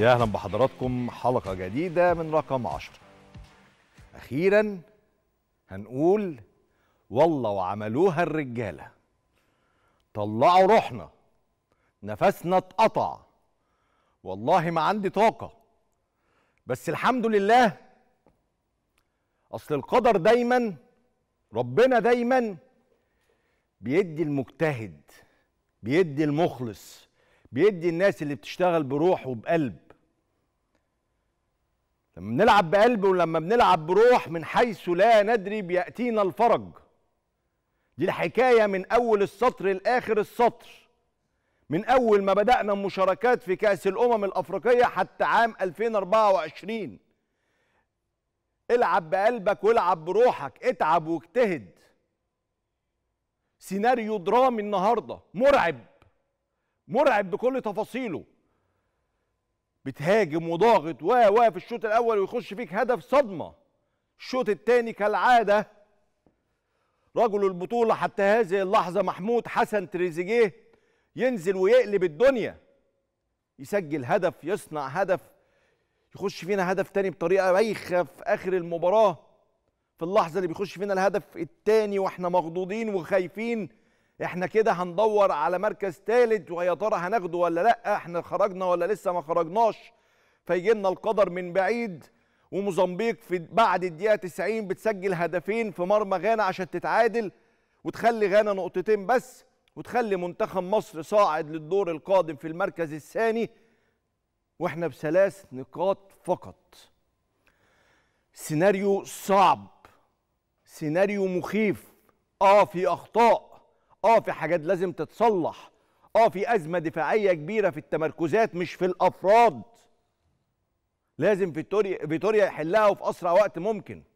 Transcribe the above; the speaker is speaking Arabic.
يا أهلا بحضراتكم حلقة جديدة من رقم 10. أخيرا هنقول والله وعملوها الرجالة، طلعوا روحنا، نفسنا اتقطع، والله ما عندي طاقة، بس الحمد لله. أصل القدر دايما، ربنا دايما بيدي المجتهد، بيدي المخلص، بيدي الناس اللي بتشتغل بروح وبقلب. لما بنلعب بقلب ولما بنلعب بروح من حيث لا ندري بيأتينا الفرج. دي الحكاية من أول السطر لآخر السطر، من أول ما بدأنا مشاركات في كأس الأمم الأفريقية حتى عام 2024. العب بقلبك والعب بروحك، اتعب واجتهد. سيناريو درامي النهاردة، مرعب مرعب بكل تفاصيله. بتهاجم وضاغط في الشوط الأول ويخش فيك هدف صدمة. الشوط الثاني كالعادة، رجل البطولة حتى هذه اللحظة محمود حسن تريزيجيه ينزل ويقلب الدنيا، يسجل هدف، يصنع هدف، يخش فينا هدف تاني بطريقة بايخة في آخر المباراة، في اللحظة اللي بيخش فينا الهدف التاني واحنا مخضوضين وخايفين، احنا كده هندور على مركز تالت ويا ترى هناخده ولا لا، احنا خرجنا ولا لسه ما خرجناش. فيجي لنا القدر من بعيد، وموزمبيق في بعد الدقيقة 90 بتسجل هدفين في مرمى غانا عشان تتعادل وتخلي غانا نقطتين بس، وتخلي منتخب مصر صاعد للدور القادم في المركز الثاني واحنا بثلاث نقاط فقط. سيناريو صعب، سيناريو مخيف، في اخطاء، في حاجات لازم تتصلح، في ازمة دفاعية كبيرة في التمركزات مش في الافراد، لازم فيتوريا يحلها وفي اسرع وقت ممكن.